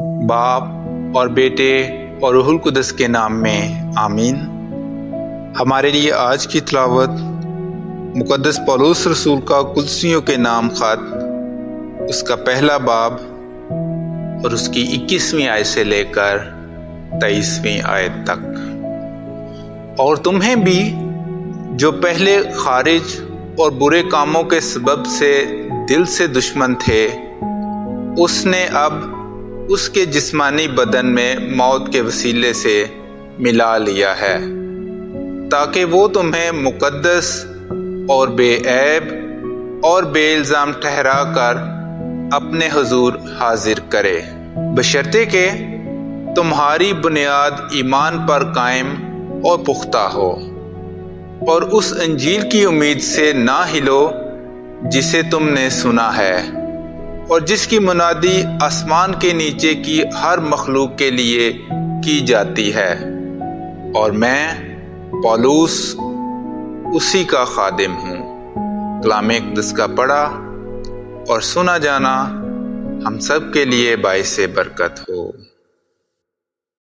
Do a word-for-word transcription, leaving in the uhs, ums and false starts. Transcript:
बाप और बेटे और रूहुल कुदस के नाम में आमीन। हमारे लिए आज की तिलावत मुक़द्दस पौलुस रसूल का कुलुस्सियों के नाम ख़त, उसका पहला बाब और उसकी इक्कीसवीं आयत से लेकर तेईसवीं आयत तक। और तुम्हें भी जो पहले खारिज और बुरे कामों के सबब से दिल से दुश्मन थे, उसने अब उसके जिस्मानी बदन में मौत के वसीले से मिला लिया है, ताकि वो तुम्हें मुक़द्दस और बेऐब और बेइल्ज़ाम ठहरा कर अपने हुजूर हाजिर करे, बशर्ते के तुम्हारी बुनियाद ईमान पर कायम और पुख्ता हो और उस इंजील की उम्मीद से ना हिलो जिसे तुमने सुना है और जिसकी मुनादी आसमान के नीचे की हर मखलूक के लिए की जाती है। और मैं पौलुस उसी का खादिम हूँ। कलामे कुद्दस का पढ़ा और सुना जाना हम सब के लिए बाइस बरकत हो।